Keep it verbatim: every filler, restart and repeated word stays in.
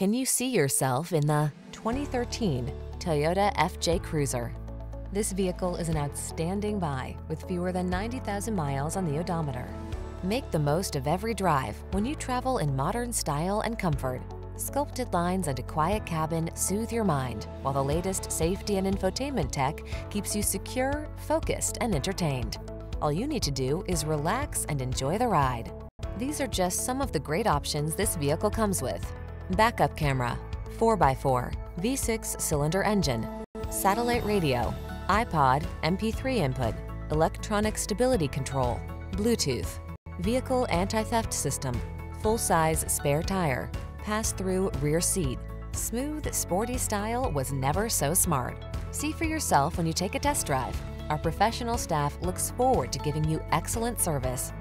Can you see yourself in the twenty thirteen Toyota F J Cruiser? This vehicle is an outstanding buy with fewer than ninety thousand miles on the odometer. Make the most of every drive when you travel in modern style and comfort. Sculpted lines and a quiet cabin soothe your mind, while the latest safety and infotainment tech keeps you secure, focused, and entertained. All you need to do is relax and enjoy the ride. These are just some of the great options this vehicle comes with: backup camera, four by four, V six cylinder engine, satellite radio, iPod, M P three input, electronic stability control, Bluetooth, vehicle anti-theft system, full-size spare tire, pass-through rear seat. Smooth, sporty style was never so smart. See for yourself when you take a test drive. Our professional staff looks forward to giving you excellent service.